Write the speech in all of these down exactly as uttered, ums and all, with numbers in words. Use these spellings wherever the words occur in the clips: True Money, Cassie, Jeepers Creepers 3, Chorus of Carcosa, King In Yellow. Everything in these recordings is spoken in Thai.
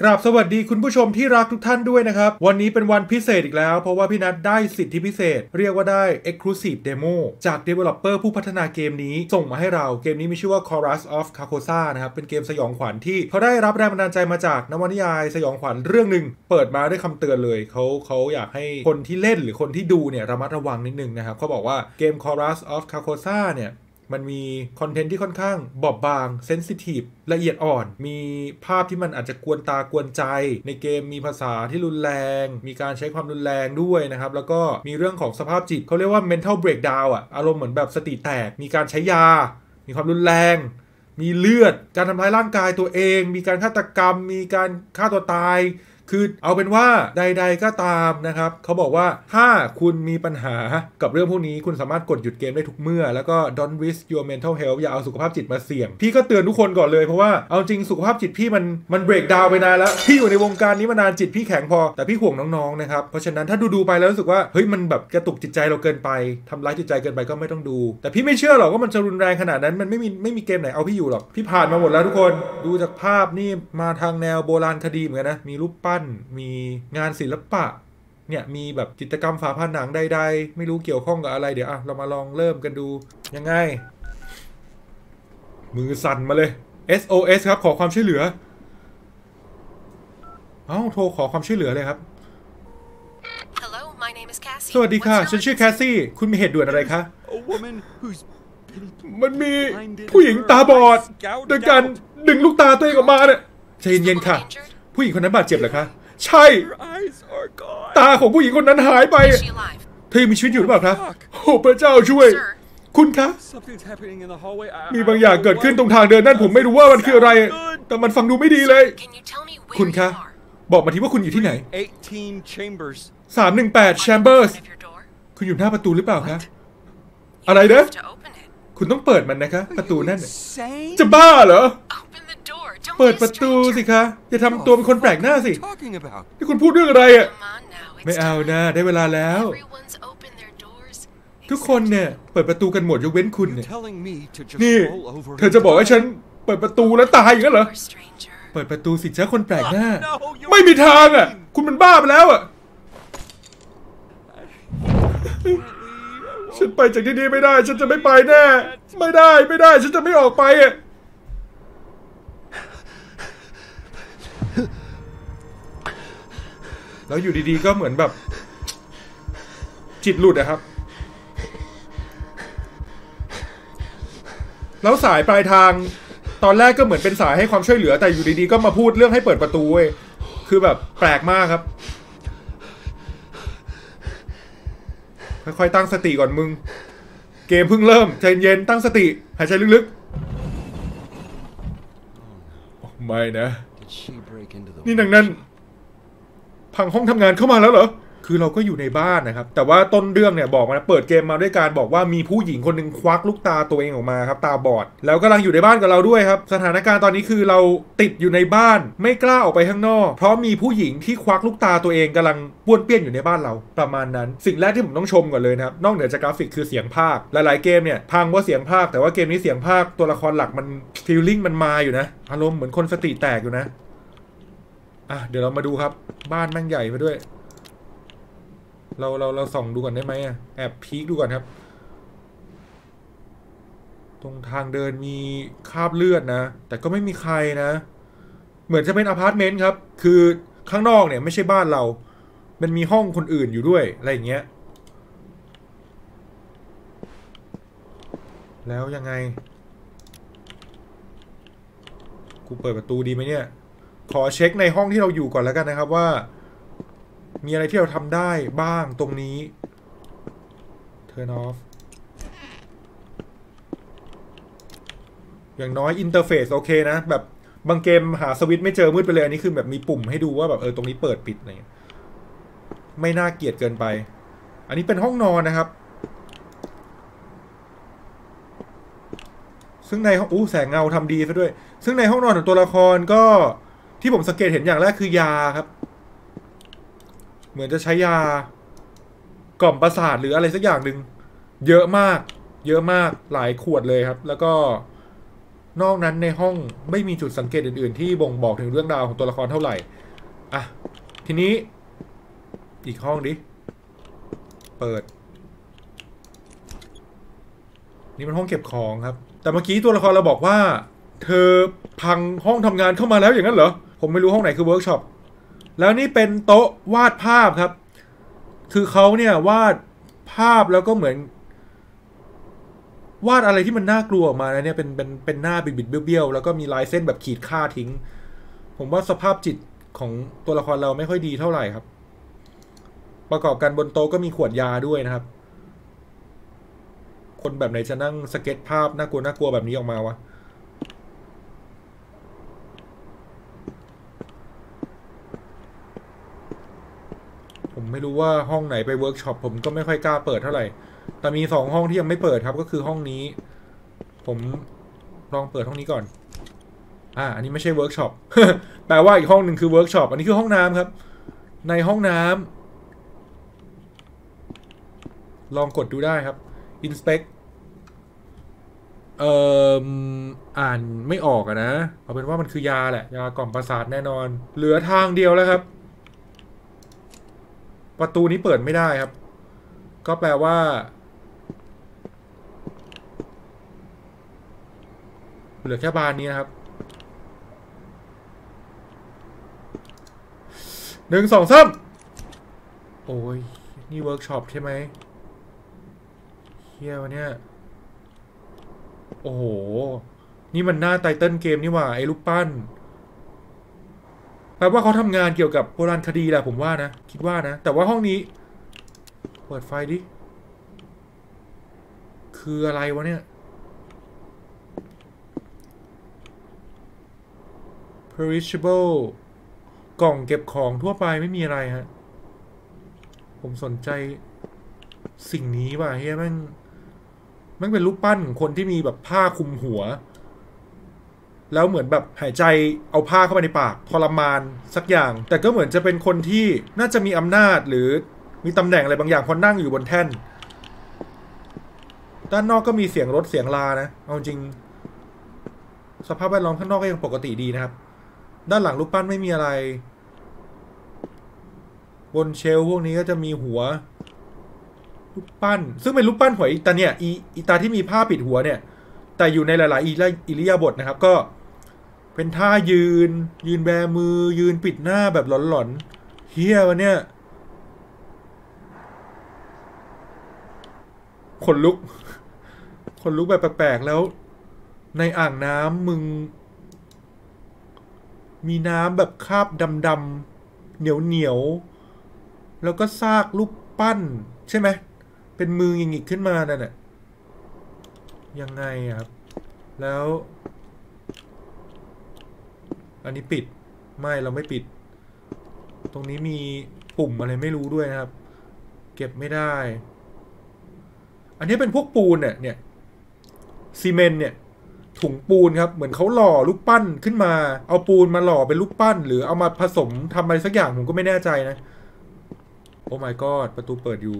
กราบสวัสดีคุณผู้ชมที่รักทุกท่านด้วยนะครับวันนี้เป็นวันพิเศษอีกแล้วเพราะว่าพี่นัทได้สิทธิพิเศษเรียกว่าได้ Exclusive Demo จาก Developer ผู้พัฒนาเกมนี้ส่งมาให้เราเกมนี้มีชื่อว่า Chorus of Carcosa นะครับเป็นเกมสยองขวัญที่เขาได้รับแรงบันดาลใจมาจากนวนิยายสยองขวัญเรื่องหนึ่งเปิดมาด้วยคำเตือนเลยเขาเขาอยากให้คนที่เล่นหรือคนที่ดูเนี่ยระมัดระวังนิดนึงนะครับเขาบอกว่าเกม Chorus of Carcosa เนี่ยมันมีคอนเทนต์ที่ค่อนข้างบอบบางเซนซิทีฟละเอียดอ่อนมีภาพที่มันอาจจะกวนตากวนใจในเกมมีภาษาที่รุนแรงมีการใช้ความรุนแรงด้วยนะครับแล้วก็มีเรื่องของสภาพจิตเขาเรียกว่า mental breakdown อ่ะอารมณ์เหมือนแบบสติแตกมีการใช้ยามีความรุนแรงมีเลือดการทำร้ายร่างกายตัวเองมีการฆาตกรรมมีการฆ่าตัวตายคือเอาเป็นว่าใดๆก็ตามนะครับเขาบอกว่าถ้าคุณมีปัญหากับเรื่องพวกนี้คุณสามารถกดหยุดเกมได้ทุกเมื่อแล้วก็ don't risk your mental health อย่าเอาสุขภาพจิตมาเสี่ยงพี่ก็เตือนทุกคนก่อนเลยเพราะว่าเอาจริงสุขภาพจิตพี่มันมันเบรกดาวไปนานแล้วพี่อยู่ในวงการนี้มานานจิตพี่แข็งพอแต่พี่ห่วงน้องๆนะครับเพราะฉะนั้นถ้าดูๆไปแล้วรู้สึกว่าเฮ้ยมันแบบกระตุกจิตใจเราเกินไปทำร้ายจิตใจเกินไปก็ไม่ต้องดูแต่พี่ไม่เชื่อหรอกว่ามันจะรุนแรงขนาดนั้นมันไม่มีไม่มีเกมไหนเอาพี่อยู่หรอกพี่ผ่านมาหมดแล้วทุกคนดูจากภาพนี่มาทางแนวโบราณคดีเหมือนกันนะมีรูปปั้นมีงานศิลปะเนี่ยมีแบบจิตรกรรมฝาผนังใดๆไม่รู้เกี่ยวข้องกับอะไรเดี๋ยวอะเรามาลองเริ่มกันดูยังไงมือสั่นมาเลย เอส โอ เอส ครับขอความช่วยเหลือเอ้าโทรขอความช่วยเหลือเลยครับ Hello, my name is Cassie. สวัสดีค่ะฉันชื่อแคสซี่คุณมีเหตุด่วนอะไรคะมันมีผู้หญิงตาบอดโดยการดึงลูกตาตัวเองออกมาเนี่ยใจเย็นๆค่ะผู้หญิงคนนั้นบาดเจ็บเหรอคะใช่ตาของผู้หญิงคนนั้นหายไปเธอมีชีวิตอยู่หรือเปล่าคะโอ้พระเจ้าช่วยคุณคะมีบางอย่างเกิดขึ้นตรงทางเดินนั่นผมไม่รู้ว่ามันคืออะไรแต่มันฟังดูไม่ดีเลยคุณคะบอกมาทีว่าคุณอยู่ที่ไหนสามหนึ่งแปด Chambers คุณอยู่หน้าประตูหรือเปล่าคะอะไรนะคุณต้องเปิดมันนะคะประตูนั่นจะบ้าเหรอเปิดประตูสิคะอย่าทำตัวเป็นคนแปลกหน้าสิที่คุณพูดเรื่องอะไรอ่ะไม่เอานะได้เวลาแล้วทุกคนเนี่ยเปิดประตูกันหมดยกเว้นคุณเนี่ยนี่เธอจะบอกให้ฉันเปิดประตูแล้วตายอย่างนั้นเหรอเปิดประตูสิจ้าคนแปลกหน้าไม่มีทางอ่ะคุณมันบ้าไปแล้วอ่ะฉันไปจากที่นี่ไม่ได้ฉันจะไม่ไปแน่ไม่ได้ไม่ได้ฉันจะไม่ออกไปอ่ะแล้วอยู่ดีๆก็เหมือนแบบจิตหลุดนะครับแล้วสายปลายทางตอนแรกก็เหมือนเป็นสายให้ความช่วยเหลือแต่อยู่ดีๆก็มาพูดเรื่องให้เปิดประตูเว้ยคือแบบแปลกมากครับค่อยๆตั้งสติก่อนมึงเกมเพิ่งเริ่มใจเย็นตั้งสติหายใจลึกๆไม่นะนี่ดังนั้นพังห้องทำงานเข้ามาแล้วเหรอคือเราก็อยู่ในบ้านนะครับแต่ว่าต้นเรื่องเนี่ยบอกมาเปิดเกมมาด้วยการบอกว่ามีผู้หญิงคนหนึ่งควักลูกตาตัวเองออกมาครับตาบอดแล้วกำลังอยู่ในบ้านกับเราด้วยครับสถานการณ์ตอนนี้คือเราติดอยู่ในบ้านไม่กล้าออกไปข้างนอกเพราะมีผู้หญิงที่ควักลูกตาตัวเองกำลังป้วนเปี้ยนอยู่ในบ้านเราประมาณนั้นสิ่งแรกที่ผมต้องชมก่อนเลยนะครับนอกเหนือจากกราฟิกคือเสียงภาคหลายๆเกมเนี่ยพังว่าเสียงภาคแต่ว่าเกมนี้เสียงภาคตัวละครหลักมันฟีลลิ่งมันมาอยู่นะอารมณ์เหมือนคนสติแตกอยู่นะอ่ะเดี๋ยวเรามาดูครับบ้านแม่งใหญ่ไปด้วยเราเราเราส่องดูก่อนได้ไหมอะแอบพีคดูก่อนครับตรงทางเดินมีคราบเลือดนะแต่ก็ไม่มีใครนะเหมือนจะเป็นอพาร์ตเมนต์ครับคือข้างนอกเนี่ยไม่ใช่บ้านเรามันมีห้องคนอื่นอยู่ด้วยอะไรอย่างเงี้ยแล้วยังไงกูเปิดประตูดีไหมเนี่ยขอเช็คในห้องที่เราอยู่ก่อนแล้วกันนะครับว่ามีอะไรที่เราทำได้บ้างตรงนี้ turn off อย่างน้อยอินเทอร์เฟซโอเคนะแบบบางเกมหาสวิตช์ไม่เจอมืดไปเลยอันนี้คือแบบมีปุ่มให้ดูว่าแบบเออตรงนี้เปิดปิดเนี่ยไม่น่าเกลียดเกินไปอันนี้เป็นห้องนอนนะครับซึ่งในห้องอู้แสงเงาทำดีซะด้วยซึ่งในห้องนอนของตัวละครก็ที่ผมสังเกตเห็นอย่างแรกคือยาครับเหมือนจะใช้ยากล่อมประสาทหรืออะไรสักอย่างหนึ่งเยอะมากเยอะมากหลายขวดเลยครับแล้วก็ นอกนั้นในห้องไม่มีจุดสังเกตอื่นๆที่บ่งบอกถึงเรื่องราวของตัวละครเท่าไหร่อ่ะทีนี้อีกห้องดิเปิดนี่มันห้องเก็บของครับแต่เมื่อกี้ตัวละครเราบอกว่าเธอพังห้องทำงานเข้ามาแล้วอย่างนั้นเหรอผมไม่รู้ห้องไหนคือเวิร์กช็อปแล้วนี่เป็นโต๊ะวาดภาพครับคือเขาเนี่ยวาดภาพแล้วก็เหมือนวาดอะไรที่มันน่ากลัวออกมานะเนี่ยเป็นเป็นเป็นหน้าบิดๆเบี้ยวๆแล้วก็มีลายเส้นแบบขีดค่าทิ้งผมว่าสภาพจิตของตัวละครเราไม่ค่อยดีเท่าไหร่ครับประกอบกันบนโต๊ะก็มีขวดยาด้วยนะครับคนแบบไหนจะนั่งสเก็ตภาพน่ากลัวน่ากลัวแบบนี้ออกมาวะผมไม่รู้ว่าห้องไหนไปเวิร์กช็อปผมก็ไม่ค่อยกล้าเปิดเท่าไหร่แต่มีสองห้องที่ยังไม่เปิดครับก็คือห้องนี้ผมลองเปิดห้องนี้ก่อนอ่าอันนี้ไม่ใช่เวิร์กช็อป แปลว่าอีกห้องหนึ่งคือเวิร์กช็อปอันนี้คือห้องน้ำครับในห้องน้ำลองกดดูได้ครับ inspect เอ่ออ่านไม่ออกอะนะเอาเป็นว่ามันคือยาแหละยากล่อมประสาทแน่นอนเหลือทางเดียวแล้วครับประตูนี้เปิดไม่ได้ครับก็แปลว่าเหลือแค่บานนี้นะครับหนึ่งสองสามโอ้ยนี่เวิร์กช็อปใช่ไหมเฮียวันเนี้ยโอ้โหนี่มันหน้าไตเติลเกมนี่หว่าไอ้รูปปั้นแปลว่าเขาทำงานเกี่ยวกับโบราณคดีแหละผมว่านะคิดว่านะแต่ว่าห้องนี้เปิดไฟดิคืออะไรวะเนี่ย perishable กล่องเก็บของทั่วไปไม่มีอะไรฮะผมสนใจสิ่งนี้ว่ะเฮ้ยแม่งแม่งเป็นรูปปั้นของคนที่มีแบบผ้าคลุมหัวแล้วเหมือนแบบหายใจเอาผ้าเข้าไปในปากทรมานสักอย่างแต่ก็เหมือนจะเป็นคนที่น่าจะมีอำนาจหรือมีตำแหน่งอะไรบางอย่างพอนั่งอยู่บนแท่นด้านนอกก็มีเสียงรถเสียงลานะเอาจริงสภาพแวดล้อมข้างนอกก็ยังปกติดีนะครับด้านหลังรูปปั้นไม่มีอะไรบนเชลพวกนี้ก็จะมีหัวรูปปั้นซึ่งเป็นรูปปั้นหัวอีตาเนี่ยอีตาที่มีผ้าปิดหัวเนี่ยแต่อยู่ในหลายๆอิริยาบถนะครับก็เป็นท่ายืนยืนแบมือยืนปิดหน้าแบบหลอนๆเฮี้ยวะเนี่ยขนลุกขนลุกแบบแปลกๆแล้วในอ่างน้ำมึงมีน้ำแบบคราบดำๆเหนียวๆแล้วก็ซากรูปปั้นใช่ไหมเป็นมือหงิกๆขึ้นมานั่นแหละยังไงครับแล้วอันนี้ปิดไม่เราไม่ปิดตรงนี้มีปุ่มอะไรไม่รู้ด้วยนะครับเก็บไม่ได้อันนี้เป็นพวกปูนเนี่ยเนี่ยซีเมนต์เนี่ยถุงปูนครับเหมือนเขาหล่อรูปปั้นขึ้นมาเอาปูนมาหล่อเป็นรูปปั้นหรือเอามาผสมทำอะไรสักอย่างผมก็ไม่แน่ใจนะโอ้ my god ประตูเปิดอยู่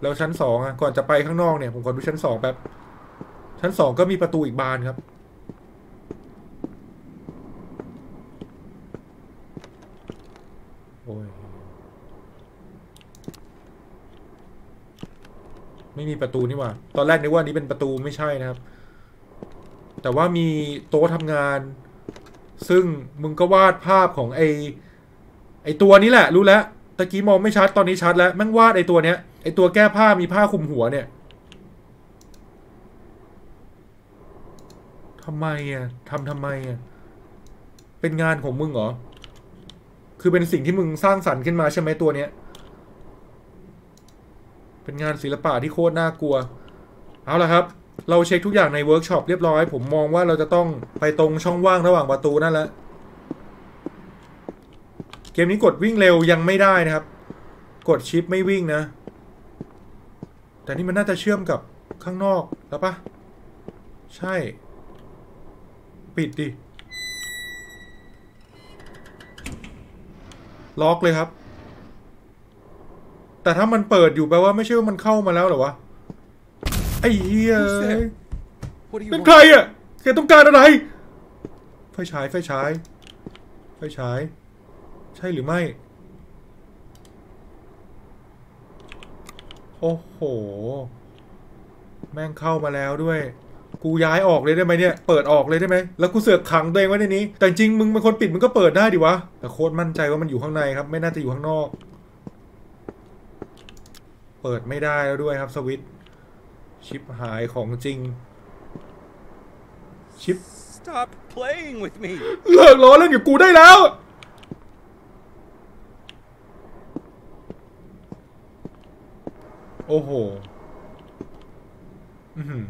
แล้วชั้นสองอ่ะก่อนจะไปข้างนอกเนี่ยผมขอดูชั้นสองแป๊บชั้นสองก็มีประตูอีกบานครับโอ้ยไม่มีประตูนี่หว่าตอนแรกนึกว่านี้เป็นประตูไม่ใช่นะครับแต่ว่ามีโต๊ะทำงานซึ่งมึงก็วาดภาพของไอไอตัวนี้แหละรู้แล้วตะกี้มองไม่ชัดตอนนี้ชัดแล้วแม่งวาดไอตัวเนี้ยไอตัวแก้ผ้ามีผ้าคลุมหัวเนี่ยทำไมอ่ะทำทำไมอ่ะเป็นงานของมึงเหรอคือเป็นสิ่งที่มึงสร้างสรรค์ขึ้นมาใช่ไหมตัวเนี้ยเป็นงานศิลปะที่โคตรน่ากลัวเอาล่ะครับเราเช็คทุกอย่างในเวิร์กช็อปเรียบร้อยผมมองว่าเราจะต้องไปตรงช่องว่างระหว่างประตูนั่นแหละเกมนี้กดวิ่งเร็วยังไม่ได้นะครับกดชิปไม่วิ่งนะแต่นี่มันน่าจะเชื่อมกับข้างนอกแล้วปะใช่ปิดดิล็อกเลยครับแต่ถ้ามันเปิดอยู่แปลว่าไม่ใช่ว่ามันเข้ามาแล้วหรอวะไอ้เหี้ยเป็นใครอ่ะแก แกต้องการอะไรไฟฉายไฟฉายไฟฉายใช่หรือไม่โอ้โหแม่งเข้ามาแล้วด้วยกูย้ายออกเลยได้ไหมเนี่ยเปิดออกเลยได้ไหมแล้วกูเสือกขังตัวเองไว้ในนี้แต่จริงมึงเป็นคนปิดมึงก็เปิดได้ดิวะแต่โค้ดมั่นใจว่ามันอยู่ข้างในครับไม่น่าจะอยู่ข้างนอกเปิดไม่ได้แล้วด้วยครับสวิตช์ชิปหายของจริงชิป Stop playing with me เลิกล้อเล่นกับกูได้แล้วโอ้โหอืม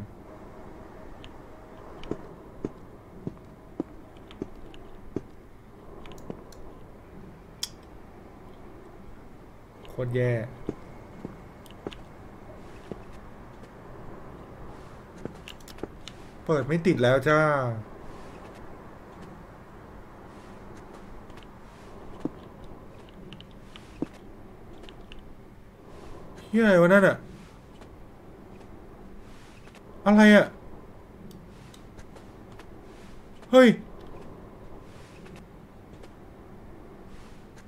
โคตรแย่เปิดไม่ติดแล้วจ้าเฮียอะไรวะนั่นอะอะไรอะเฮ้ย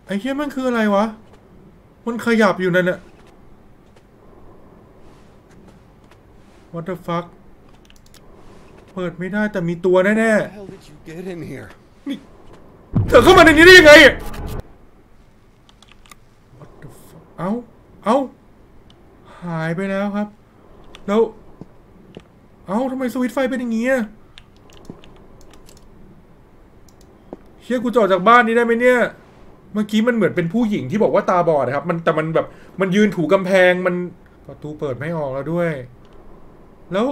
ไอ้เฮียมันคืออะไรวะมันขยับอยู่นั่นอะ What the fuckเปิดไม่ได้แต่มีตัวแน่ๆนี่เธอเข้ามาในนี้ได้ยังไงเอาเอาหายไปแล้วครับแล้วเอาทำไมสวิตช์ไฟเป็นอย่างนี้เชี่ยกูจะออกจากบ้านนี้ได้ไหมเนี่ยเมื่อกี้มันเหมือนเป็นผู้หญิงที่บอกว่าตาบอดครับมันแต่มันแบบมันยืนถูกำแพงมันประตูเปิดไม่ออกแล้วด้วยแล้ว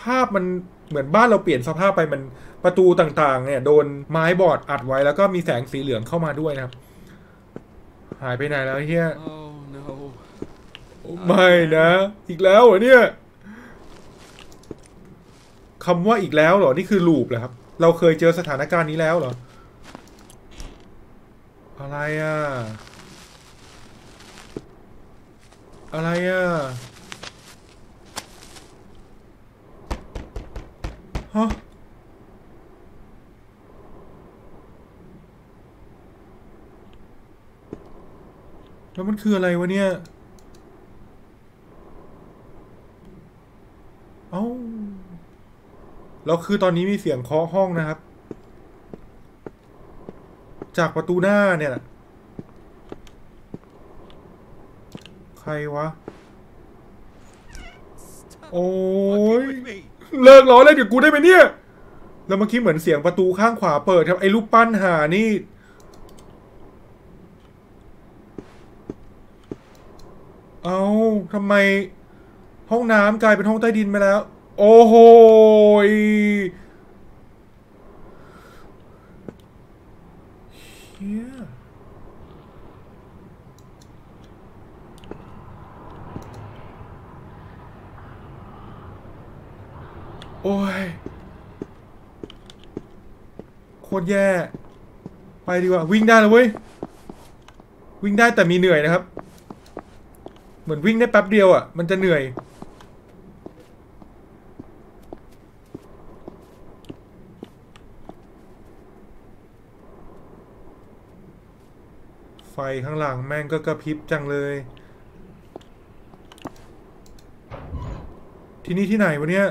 ภาพมันเหมือนบ้านเราเปลี่ยนสภาพไปมันประตูต่างๆเนี่ยโดนไม้บอดอัดไว้แล้วก็มีแสงสีเหลืองเข้ามาด้วยนะครับหายไปไหนแล้วเฮีย oh, no. oh, ไม่นะอีกแล้วเหรอเนี่ยคำว่าอีกแล้วเหรอนี่คือลูปเหรอครับเราเคยเจอสถานการณ์นี้แล้วเหรออะไรอะอะไรอะฮะแล้วมันคืออะไรวะเนี่ยเอ้าแล้วคือตอนนี้มีเสียงเคาะห้องนะครับจากประตูหน้าเนี่ยใครวะโอ้ยเลิกล้อเล่นกับกูได้ไหมเนี่ยแล้วเมื่อกี้เหมือนเสียงประตูข้างขวาเปิดครับไอ้รูปปั้นหานี่เอาทำไมห้องน้ำกลายเป็นห้องใต้ดินไปแล้วโอ้โหเฮียโอ้ยโคตรแย่ไปดีกว่าวิ่งได้แล้วเว้ยวิ่งได้แต่มีเหนื่อยนะครับเหมือนวิ่งได้แป๊บเดียวอ่ะมันจะเหนื่อยไฟข้างหลังแม่งก็กระพริบจังเลยที่นี่ที่ไหนวะเนี่ย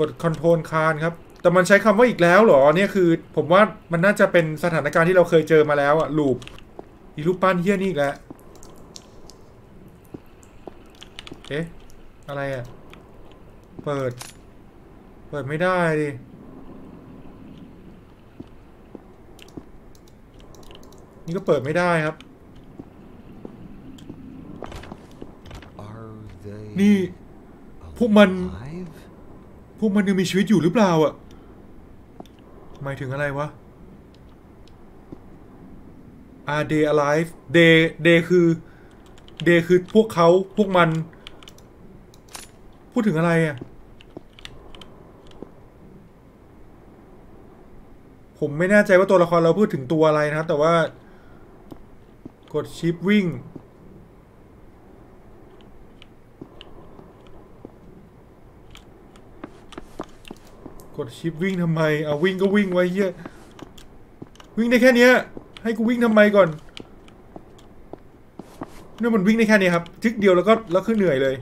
กดคอนโทรลคานครับแต่มันใช้คำว่าอีกแล้วเหรอเนี่ยคือผมว่ามันน่าจะเป็นสถานการณ์ที่เราเคยเจอมาแล้วอะลูปอีรูปปั้นเฮี้ยนี่อีกแล้วเอ๊ะอะไรอะเปิดเปิดไม่ได้ดินี่ก็เปิดไม่ได้ครับนี่พวกมันพวกมันยังมีชีวิตอยู่หรือเปล่าอ่ะหมายถึงอะไรวะ Are they alive? They they คือ they คือพวกเขาพวกมันพูดถึงอะไรอ่ะผมไม่แน่ใจว่าตัวละครเราพูดถึงตัวอะไรนะครับแต่ว่ากดชิปวิ่ง กดชิปวิ่งทำไมเอาวิ่งก็วิ่งไว้เหี้ยวิ่งได้แค่เนี้ยให้กูวิ่งทำไมก่อนเนี่ยมันวิ่งได้แค่นี้ครับจึ๊กเดียวแล้วก็แล้วคือเหนื่อยเลย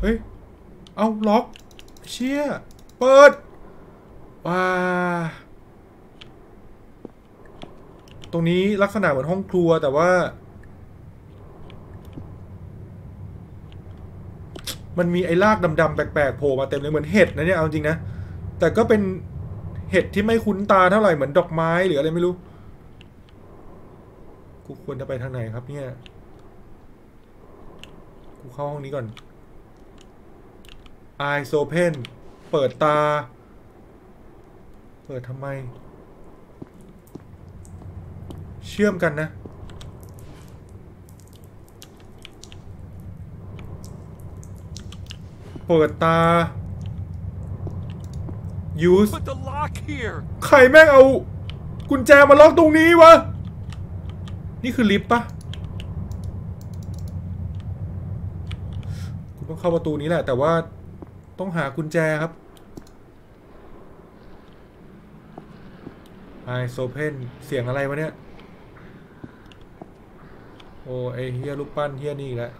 เฮ้ยเอาล็อกเชี่ยเปิดว้าตรงนี้ลักษณะเหมือนห้องครัวแต่ว่ามันมีไอ้รากดำๆแปลกๆโผล่มาเต็มเลยเหมือนเห็ดนะเนี่ยเอาจริงนะแต่ก็เป็นเห็ดที่ไม่คุ้นตาเท่าไหร่เหมือนดอกไม้หรืออะไรไม่รู้กูควรจะไปทางไหนครับเนี่ยกูเข้าห้องนี้ก่อน Eyes open เปิดตาเปิดทำไมเชื่อมกันนะเปิดตา use ใครแม่งเอากุญแจมาล็อกตรงนี้วะนี่คือลิฟต์ปะกูต้องเข้าประตูนี้แหละแต่ว่าต้องหากุญแจครับ Eyes open เสียงอะไรวะเนี่ยโอ้ไอเฮียรูปปั้นเฮียนี่แหละ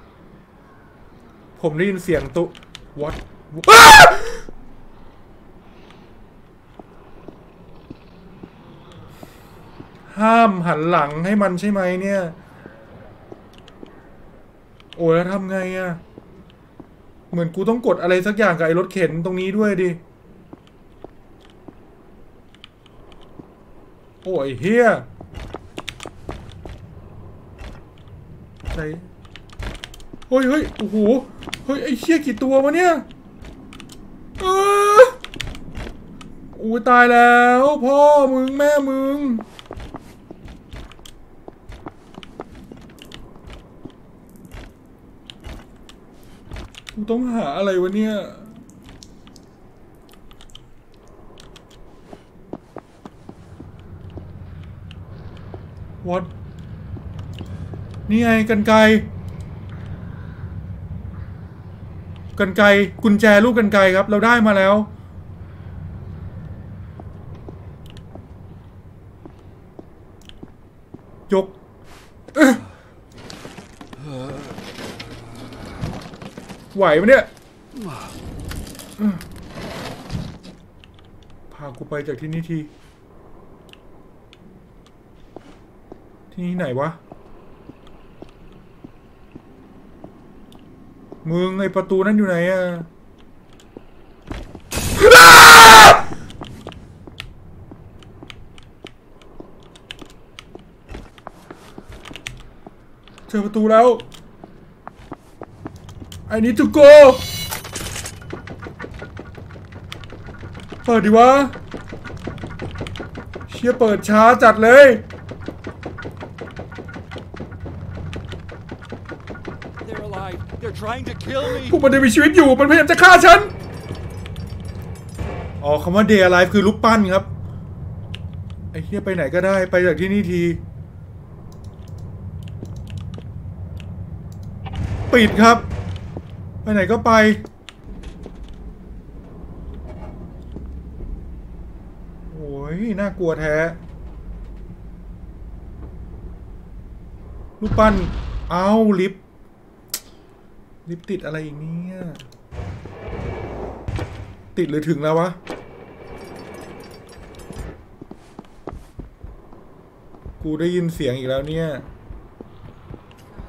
ผมได้ยินเสียงตุ what ห้ามหันหลังให้มันใช่ไหมเนี่ยโอ้แล้วทำไงอะเหมือนกูต้องกดอะไรสักอย่างกับไอ้รถเข็นตรงนี้ด้วยดิโอ้ยเฮียใช่เฮ้ยเฮ้ยโอ้โหเฮ้ยไอ้เชี่ยกี่ตัววะเนี่ยเอออู้ตายแล้วพ่อมึงแม่มึงกูต้องหาอะไรวะเนี่ยวัดนี่ไงกรรไกรกรรไกรกุญแจลูกกรรไกรครับเราได้มาแล้วยกไหวไหมเนี่ยพากูไปจากที่นี่ทีที่นี่ไหนวะมึงไอประตูนั่นอยู่ไหนอะเจอประตูแล้ว I need to go เปิดดิวะเชี่ยเปิดช้าจัดเลยพวกมันยังมีชีวิตอยู่มันพยายามจะฆ่าฉันอ๋อคำว่า Day Alive คือรูปปั้นครับไอ้เหี้ยไปไหนก็ได้ไปจากที่นี่ทีปิดครับไปไหนก็ไปโอ้ยน่ากลัวแท้รูปปั้นเอาลิฟต์ลิฟต์ติดอะไรอีกเนี่ยติดหรือถึงแล้ววะกูได้ยินเสียงอีกแล้วเนี่ย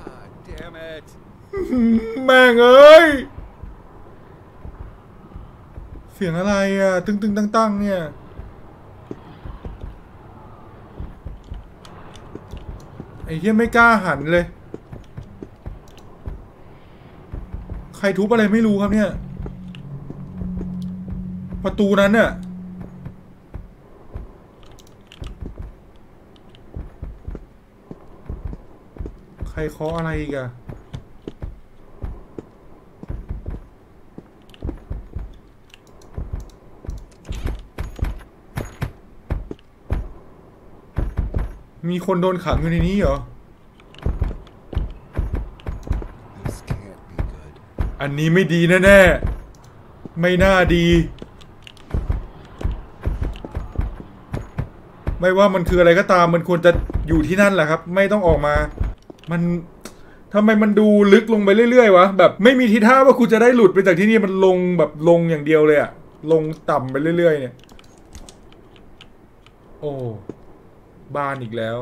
God damn it แม่งเอ้ยเสียงอะไรอ่ะตึงตึงตั้งตั้งเนี่ยไอ้เหี้ยไม่กล้าหันเลยใครทุบอะไรไม่รู้ครับเนี่ยประตูนั้นน่ะใครเคาะอะไรอีกอะมีคนโดนขังอยู่ในนี้เหรอ อันนี้ไม่ดีแน่ๆไม่น่าดีไม่ว่ามันคืออะไรก็ตามมันควรจะอยู่ที่นั่นแหละครับไม่ต้องออกมามันทำไมมันดูลึกลงไปเรื่อยๆวะแบบไม่มีทีท่าว่ากูจะได้หลุดไปจากที่นี่มันลงแบบลงอย่างเดียวเลยอะลงต่ำไปเรื่อยๆเนี่ยโอ้บ้านอีกแล้ว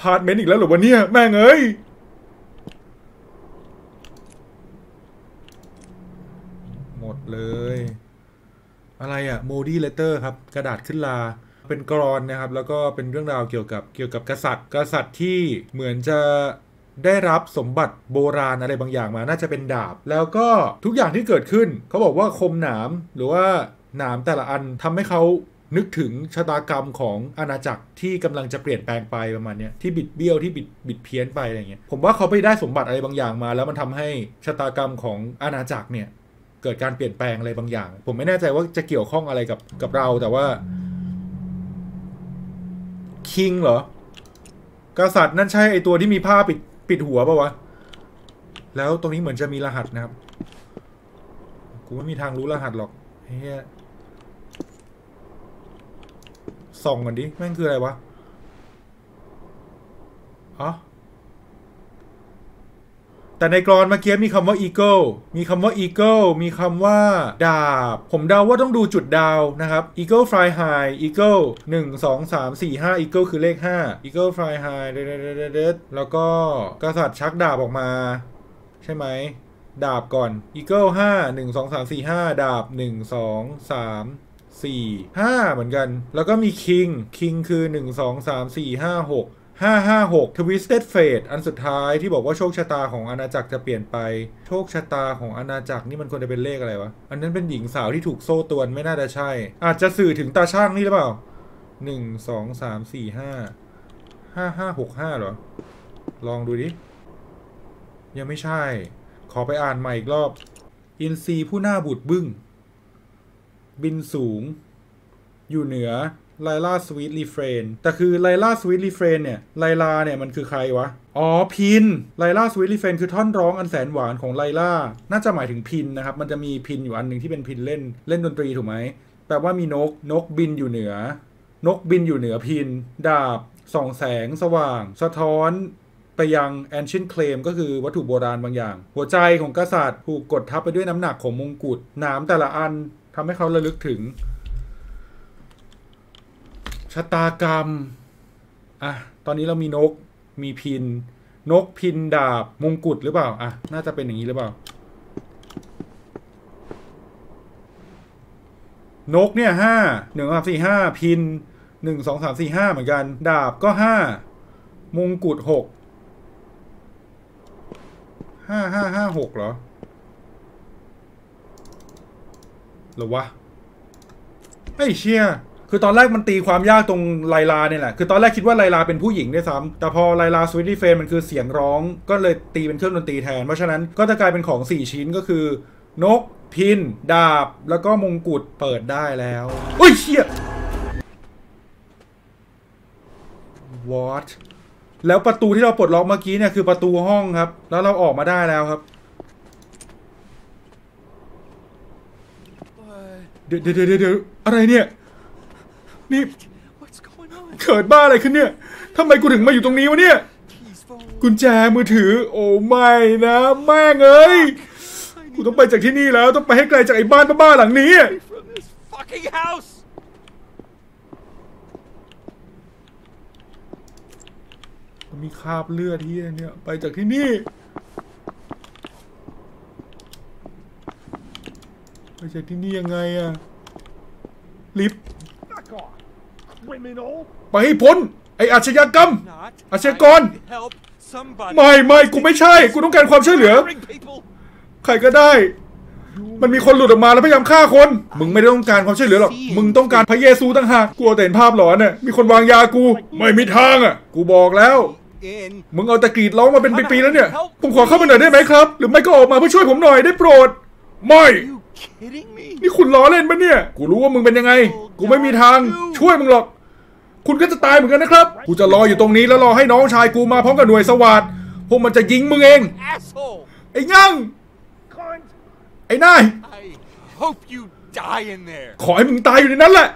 พาร์ทเมนต์อีกแล้วหรอวะเนี่ยแม่งเอ้ยหมดเลยอะไรอะโมดี้เลเตอร์ครับกระดาษขึ้นลาเป็นกรอนนะครับแล้วก็เป็นเรื่องราวเกี่ยวกับเกี่ยวกับกษัตริย์กษัตริย์ที่เหมือนจะได้รับสมบัติโบราณอะไรบางอย่างมาน่าจะเป็นดาบแล้วก็ทุกอย่างที่เกิดขึ้นเขาบอกว่าคมหนามหรือว่าหนามแต่ละอันทำให้เขานึกถึงชะตากรรมของอาณาจักรที่กำลังจะเปลี่ยนแปลงไปประมาณนี้ที่บิดเบี้ยวที่บิดบิดเพี้ยนไปอะไรเงี้ยผมว่าเขาไปได้สมบัติอะไรบางอย่างมาแล้วมันทำให้ชะตากรรมของอาณาจักรเนี่ยเกิดการเปลี่ยนแปลงอะไรบางอย่างผมไม่แน่ใจว่าจะเกี่ยวข้องอะไรกับกับเราแต่ว่าคิงเหรอกษัตริย์นั่นใช่ไอตัวที่มีผ้าปิดปิดหัวปะวะแล้วตรงนี้เหมือนจะมีรหัสนะครับกูไม่มีทางรู้รหัสหรอกเฮ้ยส่องกันดิแม่งคืออะไรวะอ๋อแต่ในกรอนเมื่อกี้มีคำว่า Eagle มีคำว่า Eagle มีคำว่าดาบผมเดาว่าต้องดูจุดดาวนะครับ Eagle Fly High Eagle หนึ่ง สอง สาม สี่ ห้า Eagle คือเลขห้า Eagle Fly High เด็ดๆแล้วก็กษัตริย์ชักดาบออกมาใช่ไหมดาบก่อน Eagle ห้า หนึ่ง สอง สาม สี่ ห้า ดาบ หนึ่ง สอง สาม สี่ ห้า เหมือนกันแล้วก็มี King King คือหนึ่ง สอง สาม สี่ ห้า หกห้า ห้า หก Twisted Fate อันสุดท้ายที่บอกว่าโชคชะตาของอาณาจักรจะเปลี่ยนไปโชคชะตาของอาณาจักรนี่มันควรจะเป็นเลขอะไรวะอันนั้นเป็นหญิงสาวที่ถูกโซ่ตรวนไม่น่าจะใช่อาจจะสื่อถึงตาช่างนี่หรือเปล่าหนึ่ง สอง สาม สี่ ห้า ห้า ห้า หก ห้าเหรอลองดูดิยังไม่ใช่ขอไปอ่านใหม่อีกรอบอินทรีผู้หน้าบูดบึ้งบินสูงอยู่เหนือไลลาสวีทรีเฟรนแต่คือไลลาสวีทรีเฟรนเนี่ยไลลาเนี่ยมันคือใครวะอ๋อพินไลลาสวีทรีเฟนคือท่อนร้องอันแสนหวานของไลลาน่าจะหมายถึงพินนะครับมันจะมีพินอยู่อันหนึ่งที่เป็นพินเล่นเล่นดนตรีถูกไหมแปลว่ามีนกนกบินอยู่เหนือนกบินอยู่เหนือพินดาบส่องแสงสว่างสะท้อนไปยัง ancient claim ก็คือวัตถุโบราณบางอย่างหัวใจของกษัตริย์ถูกกดทับไปด้วยน้ำหนักของมงกุฎหนามแต่ละอันทำให้เขาระลึกถึงชะตากรรมอ่ะตอนนี้เรามีนกมีพินนกพินดาบมงกุฎหรือเปล่าอ่ะน่าจะเป็นอย่างนี้หรือเปล่านกเนี่ยห้าหนึ่งสองสามสี่ห้าพินหนึ่งสองสามสี่ห้าเหมือนกันดาบก็ห้ามงกุฎหกห้าห้าห้าหกเหรอหรอวะไอ้เชี่ยคือตอนแรกมันตีความยากตรงไลลาเนี่ยแหละคือตอนแรกคิดว่าไลลาเป็นผู้หญิงด้วยซ้ำแต่พอไลลาสวิตตี้เฟนมันคือเสียงร้องก็เลยตีเป็นเครื่องดนตรีแทนเพราะฉะนั้นก็จะกลายเป็นของสี่ชิ้นก็คือนกพินดาบแล้วก็มงกุฎเปิดได้แล้วโอ้ยเชี่ย what แล้วประตูที่เราปลดล็อกเมื่อกี้เนี่ยคือประตูห้องครับแล้วเราออกมาได้แล้วครับเดี๋ยวเดี๋ยวเดี๋ยวอะไรเนี่ยนี่เกิดบ้าอะไรขึ้นเนี่ยทำไมกูถึงมาอยู่ตรงนี้วะเนี่ยกุญแจมือถือโอ้ไม่นะแม่งเอ้ยกูต้องไปจากที่นี่แล้วต้องไปให้ไกลจากไอ้บ้านบ้าๆหลังนี้มีคราบเลือดที่เนี่ยไปจากที่นี่ไปจากที่นี่ยังไงอะลิฟต์ไปให้พ้นไออาชญากรรมอาชญากรไม่ไม่กูไม่ใช่กูต้องการความช่วยเหลือใครก็ได้มันมีคนหลุดออกมาแล้วพยายามฆ่าคนมึงไม่ได้ต้องการความช่วยเหลือหรอกมึงต้องการพระเยซูต่างหากกลัวแต่เห็นภาพหลอนเนี่ยมีคนวางยากูไม่มีทางอ่ะกูบอกแล้วมึงเอาตะกรีดร้องมาเป็นปีๆแล้วเนี่ยผมขอเข้ามาหน่อยได้ไหมครับหรือไม่ก็ออกมาเพื่อช่วยผมหน่อยได้โปรดไม่นี่คุณล้อเล่นปะเนี่ยกูรู้ว่ามึงเป็นยังไงกูไม่มีทางช่วยมึงหรอกคุณก็จะตายเหมือนกันนะครับกูจะรออยู่ตรงนี้แล้วรอให้น้องชายกูมาพร้อมกับหน่วยสวัสดิ์พวกมันจะยิงมึงเอง ไอ้งั่งไอ้นายขอให้มึงตายอยู่ในนั้นแหละ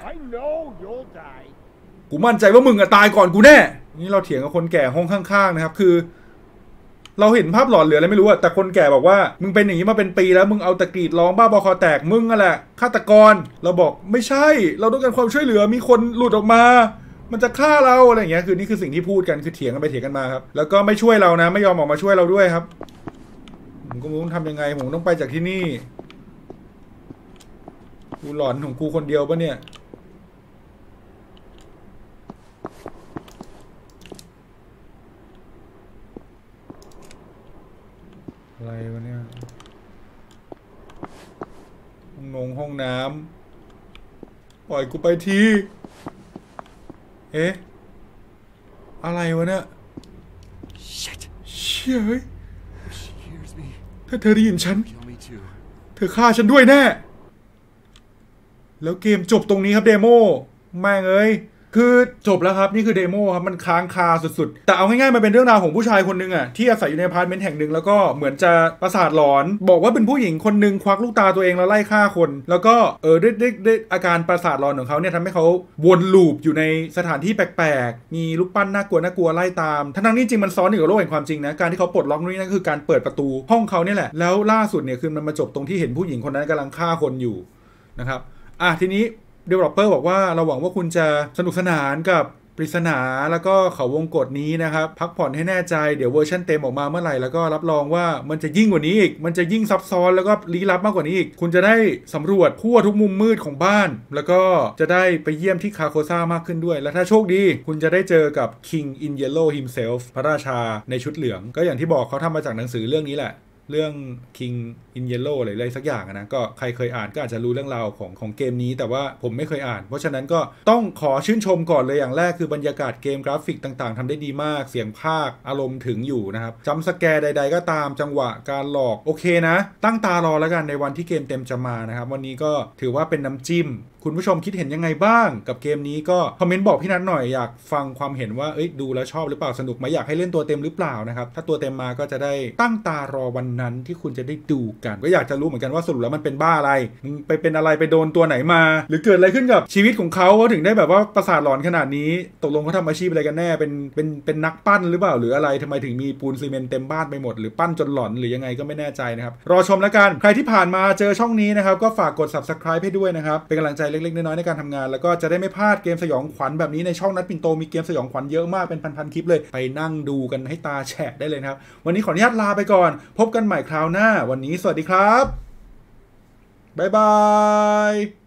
กูมั่นใจว่ามึงอะตายก่อนกูแน่นี่เราเถียงกับคนแก่ห้องข้างๆนะครับคือเราเห็นภาพหลอนเหลืออะไรไม่รู้อะแต่คนแก่บอกว่ามึงเป็นอย่างนี้มาเป็นปีแล้วมึงเอาตะกรีดร้องบ้าบอคอแตกมึงนั่นแหละฆาตกรเราบอกไม่ใช่เราต้องการความช่วยเหลือมีคนหลุดออกมามันจะฆ่าเราอะไรอย่างเงี้ยคือนี่คือสิ่งที่พูดกันคือเถียงกันไปเถียงกันมาครับแล้วก็ไม่ช่วยเรานะไม่ยอมออกมาช่วยเราด้วยครับผมก็ไม่รู้ทำยังไงผมต้องไปจากที่นี่กูหลอนของกูคนเดียวปะเนี่ยอะไรวะเนี่ยห้องนงห้องน้ำปล่อยกูไปทีเอ๊ะอะไรวะเนี่ยเชี่ยเฮ้ยถ้าเธอได้ยินฉันเธอฆ่าฉันด้วยแน่แล้วเกมจบตรงนี้ครับเดโมแม่งเอ้ยคือจบแล้วครับนี่คือเดโมครับมันค้างคาสุดๆแต่เอาง่ายๆมันเป็นเรื่องราวของผู้ชายคนนึงอ่ะที่อาศัยอยู่ในอพาร์ตเมนต์แห่งหนึ่งแล้วก็เหมือนจะประสาทหลอนบอกว่าเป็นผู้หญิงคนนึงควักลูกตาตัวเองแล้วไล่ฆ่าคนแล้วก็เออได้ได้ได้อาการประสาทหลอนของเขาเนี่ยทำให้เขาวนลูปอยู่ในสถานที่แปลกๆมีรูปปั้นน่ากลัวน่ากลัวไล่ตามทั้งนี้จริงมันซ้อนอยู่กับโลกแห่งความจริงนะการที่เขาปลดล็อกนี่นั่นคือการเปิดประตูห้องเขาเนี่ยแหละแล้วล่าสุดเนี่ยคือมันมาจบตรงที่เห็นผู้หญิงคนนั้นกำลังฆ่าคนอยู่นะครับอ่ะทีนี้Developer บอกว่าเราหวังว่าคุณจะสนุกสนานกับปริศนาแล้วก็เขาวงกฏนี้นะครับพักผ่อนให้แน่ใจเดี๋ยวเวอร์ชันเต็มออกมาเมื่อไหร่แล้วก็รับรองว่ามันจะยิ่งกว่านี้อีกมันจะยิ่งซับซ้อนแล้วก็ลี้ลับมากกว่านี้อีกคุณจะได้สำรวจทั่วทุกมุมมืดของบ้านแล้วก็จะได้ไปเยี่ยมที่คาโคซ่ามากขึ้นด้วยและถ้าโชคดีคุณจะได้เจอกับ King In Yellow himself พระราชาในชุดเหลืองก็อย่างที่บอกเขาทำมาจากหนังสือเรื่องนี้แหละเรื่อง King In Yellow อะไรอะไรสักอย่างนะก็ใครเคยอ่านก็อาจจะรู้เรื่องราวของของเกมนี้แต่ว่าผมไม่เคยอ่านเพราะฉะนั้นก็ต้องขอชื่นชมก่อนเลยอย่างแรกคือบรรยากาศเกมกราฟิกต่างๆทำได้ดีมากเสียงภาคอารมณ์ถึงอยู่นะครับจัมป์สแกร์ใดๆก็ตามจังหวะการหลอกโอเคนะตั้งตารอแล้วกันในวันที่เกมเต็มจะมานะครับวันนี้ก็ถือว่าเป็นน้ำจิ้มคุณผู้ชมคิดเห็นยังไงบ้างกับเกมนี้ก็คอมเมนต์บอกพี่นัทหน่อยอยากฟังความเห็นว่าเอ้ยดูแล้วชอบหรือเปล่าสนุกไหมอยากให้เล่นตัวเต็มหรือเปล่านะครับถ้าตัวเต็มมาก็จะได้ตั้งตารอวันนั้นที่คุณจะได้ดูกันก็อยากจะรู้เหมือนกันว่าสรุปแล้วมันเป็นบ้าอะไรมึงไปเป็นอะไรไปโดนตัวไหนมาหรือเกิดอะไรขึ้นกับชีวิตของเขาเขาถึงได้แบบว่าประสาทหลอนขนาดนี้ตกลงเขาทำอาชีพอะไรกันแน่เป็นเป็นเป็นนักปั้นหรือเปล่าหรืออะไรทำไมถึงมีปูนซีเมนต์เต็มบ้านไปหมดหรือปั้นจนหลอนหรือยังไงก็ไม่แน่ใจนะครับรอชมแล้วกันใครที่ผ่านมาเจอช่องนี้นะครับก็ฝากกด Subscribe ให้ด้วยนะครับเป็นกำลังใจเล็กๆน้อยๆในการทำงานแล้วก็จะได้ไม่พลาดเกมสยองขวัญแบบนี้ในช่องนัดปิ่นโตมีเกมสยองขวัญเยอะมากเป็นพันๆคลิปเลยไปนั่งดูกันให้ตาแฉะได้เลยนะครับวันนี้ขออนุญาตลาไปก่อนพบกันใหม่คราวหน้าวันนี้สวัสดีครับบ๊ายบาย